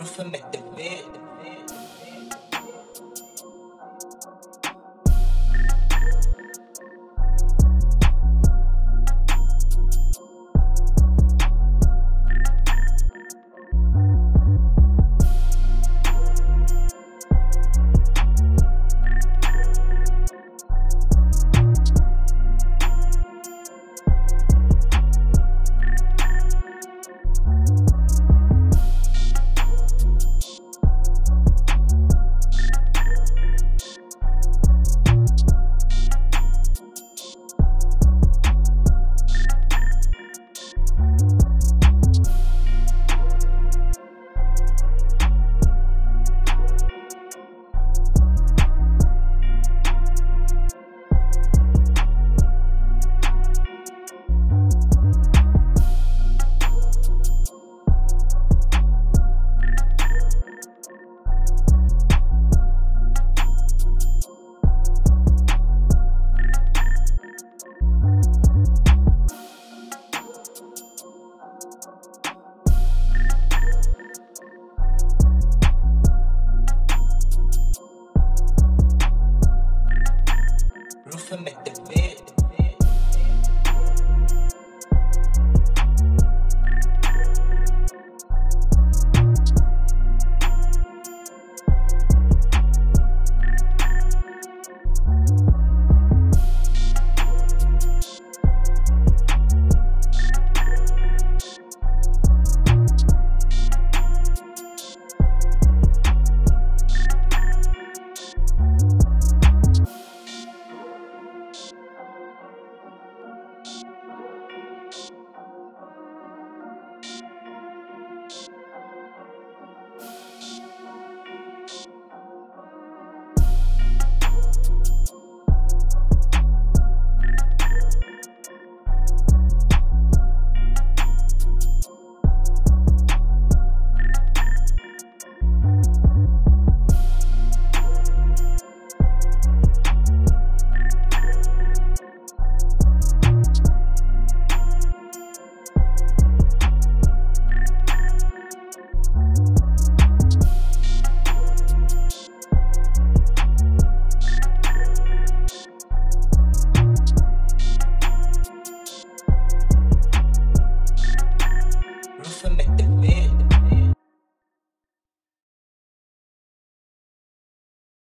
Rooster make the bed. Rooster make the bed.